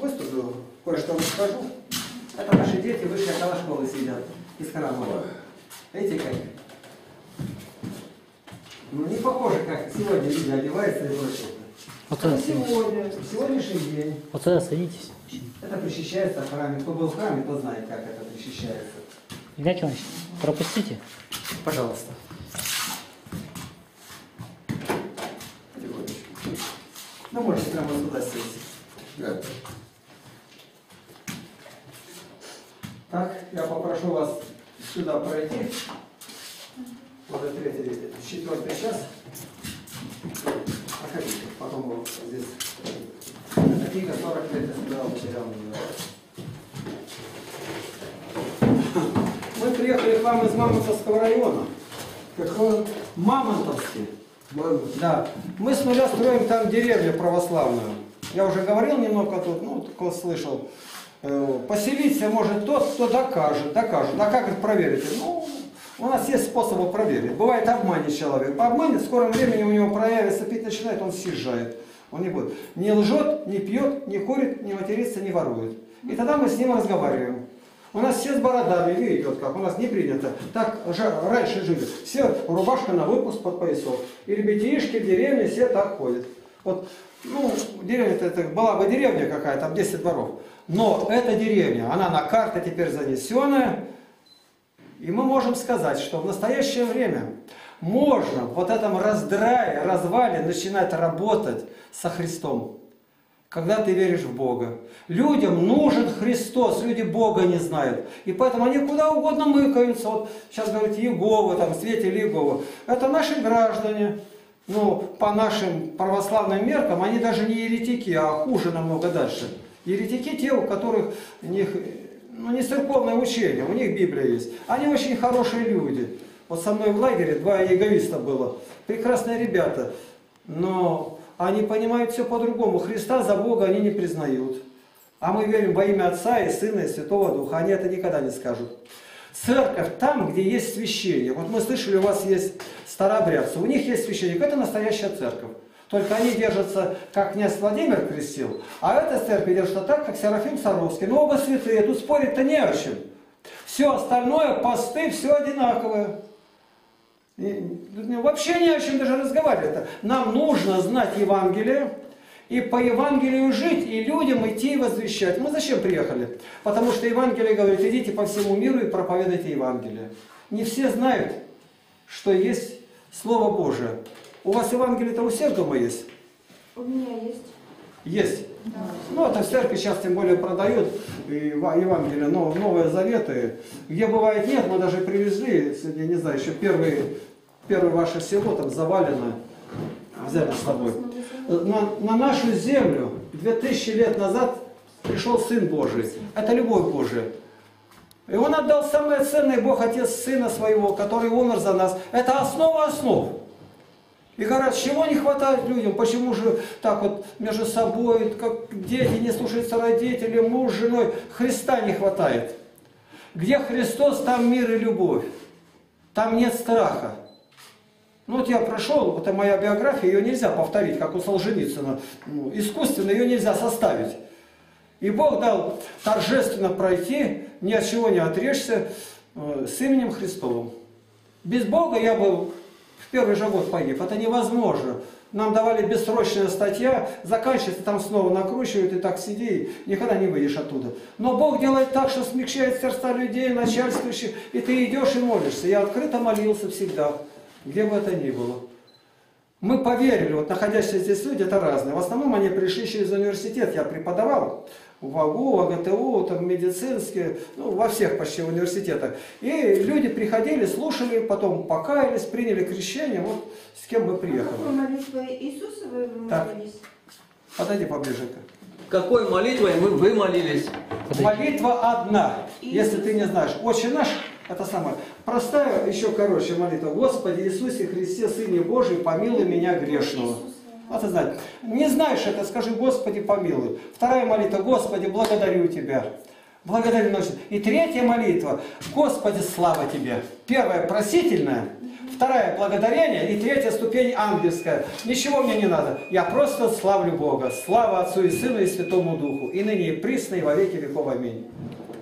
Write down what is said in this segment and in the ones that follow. Выставлю, кое-что расскажу. Это наши дети вышли около школы сидят из храма. Видите как? Ну не похоже, как сегодня люди одеваются и прочее. Это сегодня, сегодняшний день. Пацаны, садитесь. Это причащается в храме. Кто был в храме, тот знает, как это причащается. Игнат Иванович, пропустите. Пожалуйста. Ну, можете прямо сюда сесть. Да. Так, я попрошу вас сюда пройти. Вот это третий, четвертый час. Проходите, потом вот здесь. Это книга 40 лет, я сюда потерял. Мы приехали к вам из Мамонтовского района. Какого? Мамонтовский. Да. Мы с нуля строим там деревню православную. Я уже говорил немного тут, ну, такого слышал. Поселиться может тот, кто докажет, А как это проверить? Ну, у нас есть способы проверить. Бывает, обманет человек. Обманет, в скором времени у него проявится, пить начинает, он съезжает. Он не будет. Не лжет, не пьет, не курит, не матерится, не ворует. И тогда мы с ним разговариваем. У нас все с бородами, видите, вот как, у нас не принято. Так же раньше жили. Все рубашка на выпуск под поясок. И ребятишки в деревне все так ходят. Вот, ну, деревня-то это была бы деревня какая-то, там 10 дворов. Но эта деревня, она на карты теперь занесенная. И мы можем сказать, что в настоящее время можно в вот этом раздрае, развале начинать работать со Христом. Когда ты веришь в Бога. Людям нужен Христос, люди Бога не знают. И поэтому они куда угодно мыкаются. Вот сейчас говорят Иеговы, там, святили Иеговы. Это наши граждане. Ну, по нашим православным меркам, они даже не еретики, а хуже намного дальше. Еретики те, у которых у них, ну, не церковное учение, у них Библия есть. Они очень хорошие люди. Вот со мной в лагере 2 иеговиста было. Прекрасные ребята. Но... Они понимают все по-другому. Христа за Бога они не признают. А мы верим во имя Отца и Сына и Святого Духа. Они это никогда не скажут. Церковь там, где есть священник. Вот мы слышали, у вас есть старообрядцы. У них есть священник. Это настоящая церковь. Только они держатся, как князь Владимир крестил. А эта церковь держится так, как Серафим Саровский. Но оба святые. Тут спорить-то не о чем. Все остальное, посты, все одинаковое. Вообще не о чем даже разговаривать. Нам нужно знать Евангелие и по Евангелию жить, и людям идти и возвещать. Мы зачем приехали? Потому что Евангелие говорит, идите по всему миру и проповедуйте Евангелие. Не все знают, что есть Слово Божие. У вас Евангелие-то у всех дома есть? У меня есть. Есть? Да. Ну, это в церкви сейчас тем более продают Евангелие, но Новые Заветы. Где бывает нет, мы даже привезли, я не знаю, еще первое ваше село там завалено, взяли с собой. На нашу землю 2000 лет назад пришел Сын Божий. Это любовь Божия. И Он отдал самое ценное, Бог Отец Сына Своего, который умер за нас. Это основа основ. И говорят, чего не хватает людям? Почему же так вот между собой, как дети не слушаются родителей, муж с женой? Христа не хватает. Где Христос, там мир и любовь. Там нет страха. Ну вот я прошел, это моя биография, ее нельзя повторить, как у Солженицына. Ну, искусственно ее нельзя составить. И Бог дал торжественно пройти, ни от чего не отрежься, с именем Христовым. Без Бога я был... В первый же год погиб. Это невозможно. Нам давали бессрочная статья, заканчивается, там снова накручивают, и так сиди, и никогда не выйдешь оттуда. Но Бог делает так, что смягчает сердца людей, начальствующих, и ты идешь и молишься. Я открыто молился всегда, где бы это ни было. Мы поверили, вот находящиеся здесь люди, это разные. В основном они пришли еще из университета, я преподавал. В АГУ, в АГТУ, там, медицинские, ну, во всех почти университетах. И люди приходили, слушали, потом покаялись, приняли крещение, вот с кем мы приехали. Какой молитвой Иисусовой вы молились? Подойди поближе-ка. Какой молитвой вы молились? Молитва одна, если ты не знаешь. Отче наш, это самое. Простая, еще короче молитва. Господи Иисусе Христе, Сыне Божий, помилуй меня грешного. Вот знать. Не знаешь это, скажи, Господи, помилуй. Вторая молитва, Господи, благодарю Тебя. Благодарим ночью. И третья молитва. Господи, слава Тебе. Первая просительная, вторая благодарение и третья ступень ангельская. Ничего мне не надо. Я просто славлю Бога. Слава Отцу и Сыну и Святому Духу. И ныне и присно и во веки веков. Аминь.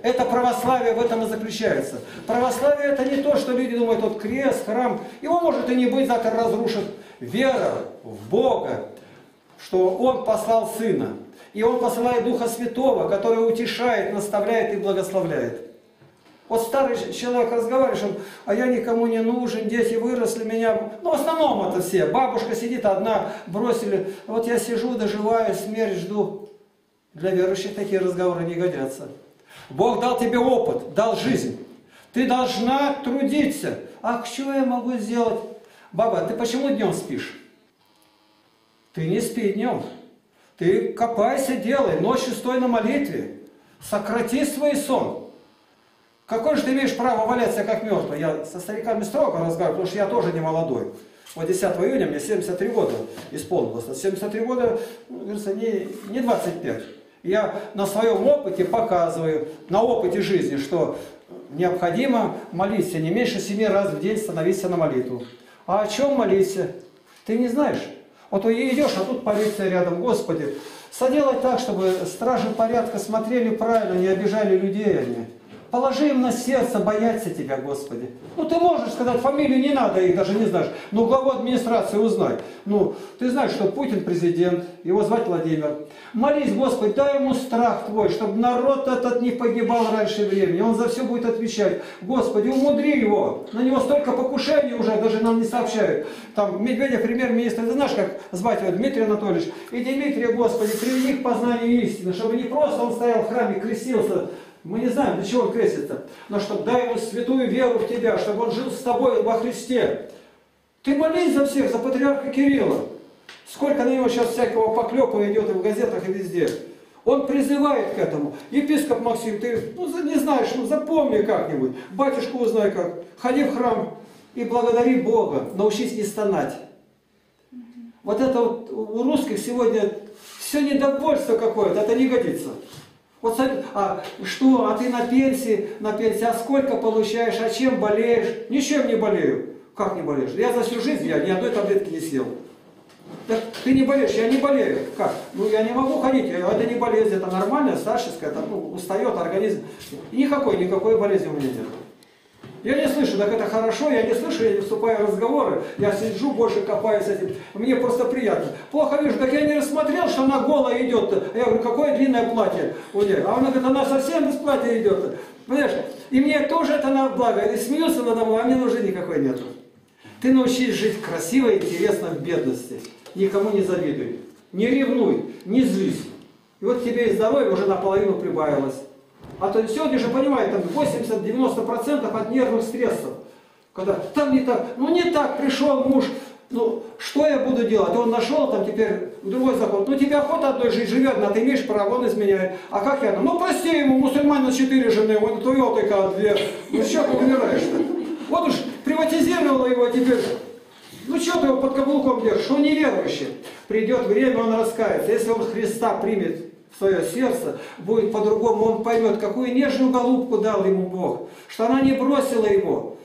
Это православие, в этом и заключается. Православие — это не то, что люди думают, вот крест, храм. Его может и не быть, завтра разрушит. Вера в Бога, что Он послал Сына. И Он посылает Духа Святого, который утешает, наставляет и благословляет. Вот старый человек разговаривает, он, а я никому не нужен, дети выросли меня. Ну, в основном это все. Бабушка сидит одна, бросили. Вот я сижу, доживаю, смерть жду. Для верующих такие разговоры не годятся. Бог дал тебе опыт, дал жизнь. Ты должна трудиться. А что я могу сделать? Баба, ты почему днем спишь? Ты не спи днем. Ты копайся, делай, ночью стой на молитве. Сократи свой сон. Какой же ты имеешь право валяться как мертвый? Я со стариками строго разговариваю, потому что я тоже не молодой. Вот 10 июня мне 73 года исполнилось. 73 года, говорится, не 25. Я на своем опыте показываю, на опыте жизни, что необходимо молиться не меньше 7 раз в день, становиться на молитву. А о чем молиться? Ты не знаешь. Вот идешь, а тут полиция рядом. Господи, соделай так, чтобы стражи порядка смотрели правильно, не обижали людей они. Положи им на сердце, бояться Тебя, Господи. Ну, ты можешь сказать, фамилию не надо, их даже не знаешь. Но главу администрации узнай. Ну, ты знаешь, что Путин президент, его звать Владимир. Молись, Господи, дай ему страх Твой, чтобы народ этот не погибал раньше времени. Он за все будет отвечать. Господи, умудри его. На него столько покушений уже, даже нам не сообщают. Там Медведев, премьер-министр, ты знаешь, как звать его, Дмитрий Анатольевич. И Дмитрия, Господи, приведи к познанию истины, чтобы не просто он стоял в храме, крестился. Мы не знаем, для чего он крестится. Но чтобы дай ему святую веру в Тебя, чтобы он жил с Тобой во Христе. Ты молись за всех, за патриарха Кирилла. Сколько на него сейчас всякого поклепа идет и в газетах, и везде. Он призывает к этому. Епископ Максим, ты не знаешь, запомни как-нибудь. Батюшку узнай как. Ходи в храм и благодари Бога. Научись не стонать. Вот это вот у русских сегодня все недовольство какое-то. Это не годится. Вот смотри, а что, а ты на пенсии, а сколько получаешь, а чем болеешь? Ничем не болею. Как не болеешь? Я за всю жизнь я ни одной таблетки не съел. Так ты не болеешь, я не болею. Как? Ну я не могу ходить, это не болезнь, это нормально, старческая, это, устает организм. Никакой болезни у меня нет. Я не слышу, так это хорошо, я не слышу, я не вступаю в разговоры, я сижу, больше копаюсь этим, мне просто приятно. Плохо вижу, так я не рассмотрел, что она голая идет-то. Я говорю, какое длинное платье у нее. А она говорит, она совсем без платья идет-то. Понимаешь? И мне тоже это на благо. И смеются надо мной, а мне нужды никакой нету. Ты научись жить красиво и интересно в бедности. Никому не завидуй, не ревнуй, не злись. И вот тебе и здоровье уже наполовину прибавилось. А то сегодня же, понимаете, там 80-90% от нервных стрессов. Когда там не так, не так пришел муж, что я буду делать? Он нашел там теперь другой закон. Тебе охота одной жизни живет, но ты имеешь право, он изменяет. А как я? Прости ему, мусульманин 4 жены, он туётыка 2. Чего ты умираешь-то? Вот уж приватизировала его теперь. Чего ты его под каблуком держишь? Он неверующий. Придет время, он раскается. Если он Христа примет в свое сердце, будет по-другому, он поймет, какую нежную голубку дал ему Бог, что она не бросила его.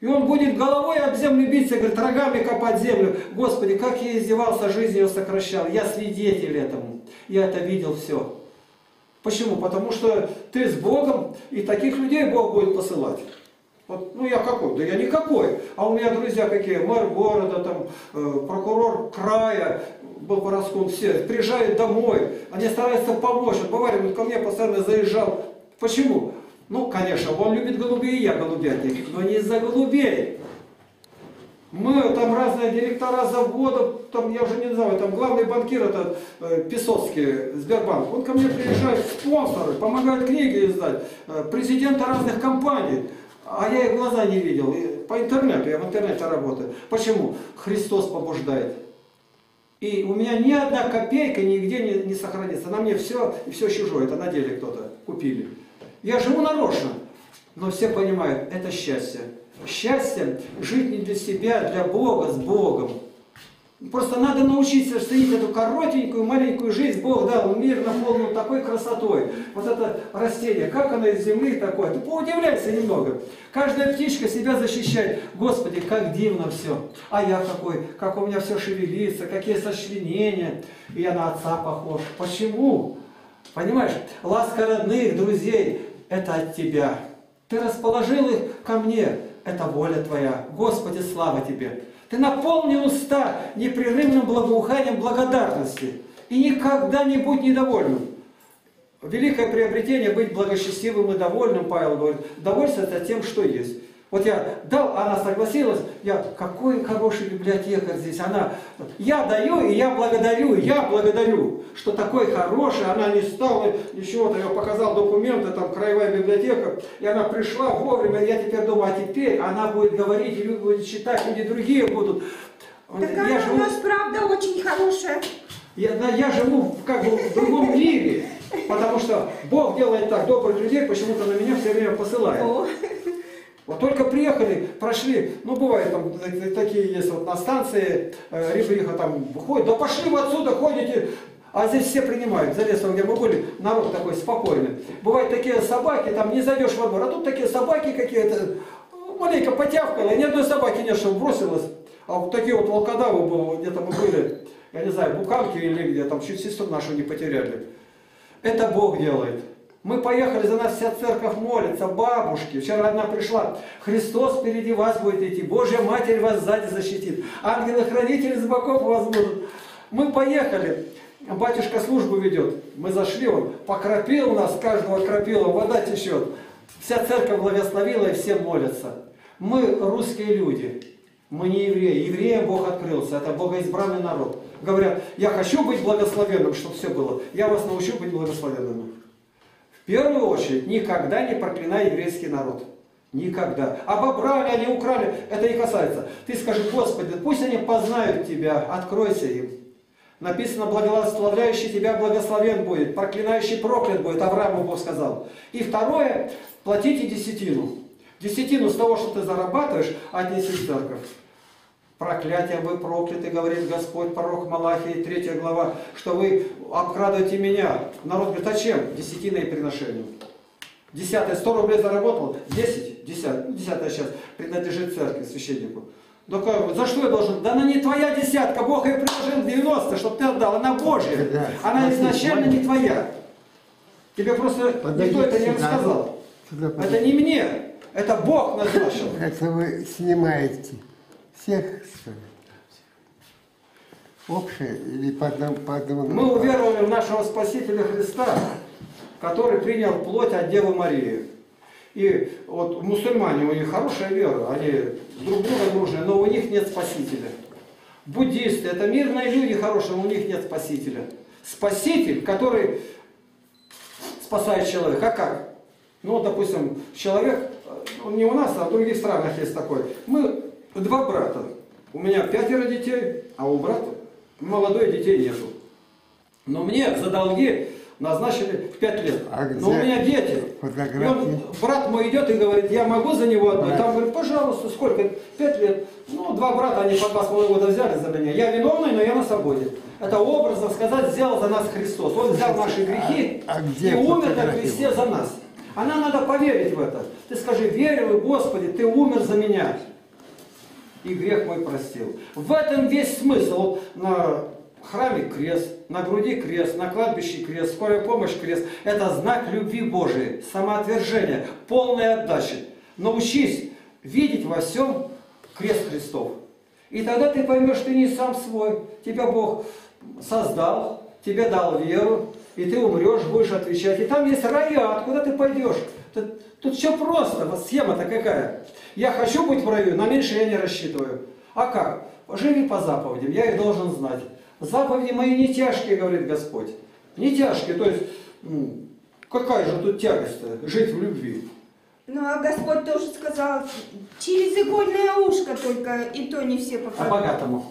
И он будет головой об землю биться, говорит, рогами копать землю. Господи, как я издевался, жизнь ее сокращал. Я свидетель этому. Я это видел все. Почему? Потому что ты с Богом, и таких людей Бог будет посылать. Вот, я какой? Да я никакой. А у меня друзья какие? Мэр города, там, прокурор края, был Бороскун, все приезжают домой, они стараются помочь. Он бывает, ко мне постоянно заезжал. Почему? Конечно, он любит голубей, я голубей от них, но не из-за голубей. Мы там разные директора заводов, там я уже не знаю, там главный банкир это Песоцкий, Сбербанк. Он ко мне приезжает, спонсоры, помогают книги издать, президенты разных компаний. А я их в глаза не видел, по интернету, я в интернете работаю. Почему? Христос побуждает. И у меня ни одна копейка нигде не сохранится. На мне все, и все чужое, это на деле кто-то купили. Я живу нарочно, но все понимают, это счастье. Счастье жить не для себя, для Бога, с Богом. Просто надо научиться ценить эту коротенькую, маленькую жизнь. Бог дал мир наполнен такой красотой. Вот это растение, как оно из земли такое. Ты поудивляйся немного. Каждая птичка себя защищает. Господи, как дивно все. А я какой, как у меня все шевелится, какие сочленения. И я на отца похож. Почему? Понимаешь, ласка родных, друзей, это от тебя. Ты расположил их ко мне. Это воля твоя. Господи, слава тебе. Ты наполни уста непрерывным благоуханием благодарности и никогда не будь недовольным. Великое приобретение — быть благочестивым и довольным, Павел говорит, довольствоваться тем, что есть. Вот я дал, она согласилась, я какой хороший библиотекарь здесь, она, я даю и я благодарю, что такой хороший, она не стала, ничего, я показал документы, там краевая библиотека, и она пришла вовремя, я теперь думаю, а теперь она будет говорить, люди будут читать, люди другие будут. Так я живу, у нас правда очень хорошая. Я живу как бы в другом мире, потому что Бог делает так, добрых людей почему-то на меня все время посылает. Вот только приехали, прошли, ну бывает там такие есть вот на станции, Рибриха там ходит, да пошли вы отсюда, ходите, а здесь все принимают, за лесом, где мы были, народ такой спокойный. Бывают такие собаки, там не зайдешь во двор, а тут такие собаки какие-то, маленько потявкало, ни одной собаки нет, чтобы бросилась. А вот такие вот волкодавы были, где-то мы были, я не знаю, Букалки или где, там чуть сестру нашу не потеряли. Это Бог делает. Мы поехали, за нас вся церковь молится, бабушки. Вчера одна пришла. Христос впереди вас будет идти, Божья Матерь вас сзади защитит, ангелы-хранители с боков вас будут. Мы поехали, батюшка службу ведет. Мы зашли, он покропил нас, каждого кропила, вода течет. Вся церковь благословила и все молятся. Мы русские люди, мы не евреи. Евреям Бог открылся, это богоизбранный народ. Говорят, я хочу быть благословенным, чтобы все было. Я вас научу быть благословенным. В первую очередь, никогда не проклинай еврейский народ. Никогда. Обобрали они, украли, это не касается. Ты скажи, Господи, пусть они познают Тебя, откройся им. Написано, благословляющий Тебя благословен будет, проклинающий проклят будет, Аврааму Бог сказал. И второе, платите десятину. Десятину с того, что ты зарабатываешь, отнеси в церковь. Проклятие вы прокляты, говорит Господь, пророк Малахии, 3 глава, что вы обкрадываете меня. Народ говорит, а чем? Десятиное приношение. Десятое, 100 рублей заработал, 10, 10, 10 сейчас принадлежит церкви, священнику. Да как, за что я должен? Да она не твоя десятка, Бог ее приложил 90, чтобы ты отдал, она Божья, она изначально не твоя. Тебе просто никто это не рассказал. Это не мне, это Бог назначил. Это вы снимаете. Всех, что ли? Общее или по одному? Мы уверовали в нашего Спасителя Христа, который принял плоть от Девы Марии. И вот мусульмане, у них хорошая вера, они друг друга дружные, но у них нет Спасителя. Буддисты, это мирные люди хорошие, но у них нет Спасителя. Спаситель, который спасает человека. А как? Ну, допустим, человек, он не у нас, а в других странах есть такой. Мы 2 брата. У меня 5 детей, а у брата молодой детей нету. Но мне за долги назначили в 5 лет. Но у меня дети. И он, брат мой идет и говорит, я могу за него одну? Там говорит, пожалуйста, сколько? 5 лет. Ну, 2 брата, они по 2,5 года взяли за меня. Я виновный, но я на свободе. Это образно сказать, взял за нас Христос. Он взял наши грехи и умер на кресте за нас. Она надо поверить в это. Ты скажи, верю, Господи, Ты умер за меня. И грех мой простил. В этом весь смысл. На храме крест, на груди крест, на кладбище крест, скорая помощь крест. Это знак любви Божией, самоотвержения, полной отдачи. Научись видеть во всем крест Христов. И тогда ты поймешь, ты не сам свой. Тебя Бог создал, тебе дал веру, и ты умрешь, будешь отвечать. И там есть рая, откуда ты пойдешь. Тут все просто, вот схема-то какая. Я хочу быть в раю, на меньше я не рассчитываю. А как? Живи по заповедям, я их должен знать. Заповеди мои не тяжкие, говорит Господь. Не тяжкие, то есть, какая же тут тягость-то, жить в любви. Ну, а Господь тоже сказал, через игольное ушко только, и то не все попадают. А богатому.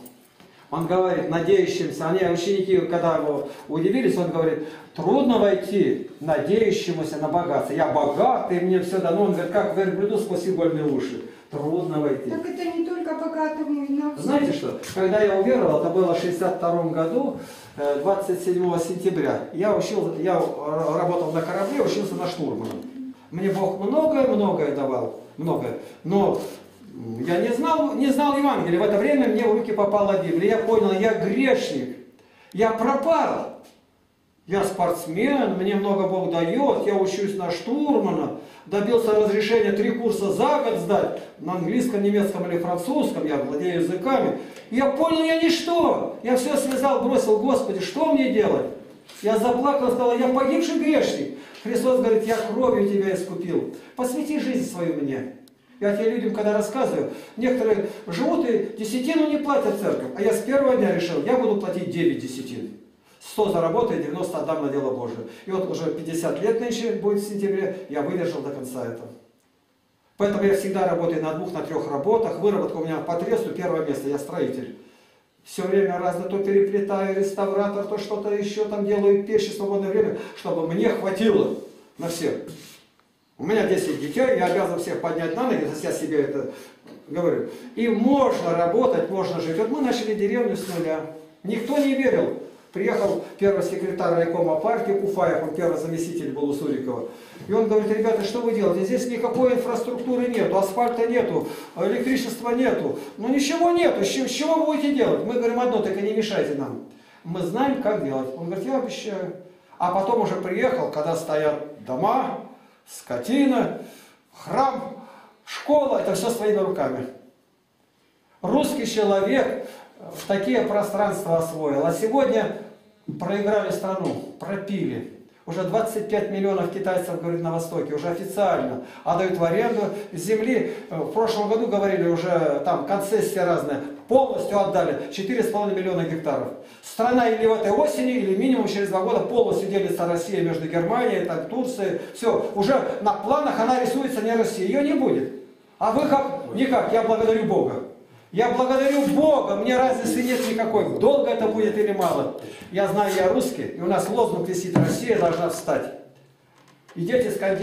Он говорит, надеющимся, они, ученики, когда его удивились, он говорит, трудно войти надеющемуся на богатство. Я богатый, мне все дано. Он говорит, как верблюду сквозь игольные уши. трудно войти. Так это не только богатому и нам. Знаете что, когда я уверовал, это было в 1962 году, 27 сентября, я работал на корабле, учился на штурмана. Мне Бог многое-многое давал, но я не знал Евангелия. В это время мне в руки попала Библия, я понял, я грешник, я пропал. Я спортсмен, мне много Бог дает, я учусь на штурмана, добился разрешения 3 курса за год сдать на английском, немецком или французском, я владею языками. Я понял, я ничто, я все связал, бросил, Господи, что мне делать? Я заплакал, сказал, я погибший грешник. Христос говорит, я кровью тебя искупил, посвяти жизнь свою мне. Я тебе людям, когда рассказываю, некоторые живут и десятину не платят в церковь, а я с первого дня решил, я буду платить 9 десятин. 100 заработаю, 90 отдам на дело Божие. И вот уже 50 лет нынче будет в сентябре, я выдержал до конца этого. Поэтому я всегда работаю на 2-3 работах. Выработка у меня по тресту 1-е место, я строитель. Все время разно то переплетаю, реставратор, то что-то еще там делаю, печи, свободное время, чтобы мне хватило на всех. У меня 10 детей, я обязан всех поднять на ноги, я себе это говорю. И можно работать, можно жить. Вот мы начали деревню с нуля. Никто не верил. Приехал первый секретарь райкома партии Куфаев, он первый заместитель был у Сурикова. И он говорит, ребята, что вы делаете? Здесь никакой инфраструктуры нету, асфальта нету, электричества нету. Ну ничего нету, с чего вы будете делать? Мы говорим одно, так и не мешайте нам. Мы знаем, как делать. Он говорит, я обещаю. А потом уже приехал, когда стоят дома, скотина, храм, школа, это все своими руками. Русский человек в такие пространства освоил. А сегодня проиграли страну, пропили. Уже 25 миллионов китайцев, говорит, на Востоке, уже официально отдают в аренду земли. В прошлом году, говорили, уже там концессии разные, полностью отдали 4,5 миллиона гектаров. Страна или в этой осени, или минимум через 2 года полностью делится Россия между Германией, там, Турцией. Все, уже на планах она рисуется не Россия, ее не будет. А вы как? Никак, я благодарю Бога. Я благодарю Бога, мне разницы нет никакой, долго это будет или мало. Я знаю, я русский, и у нас лозунг висит, Россия должна встать. И дети скандируют.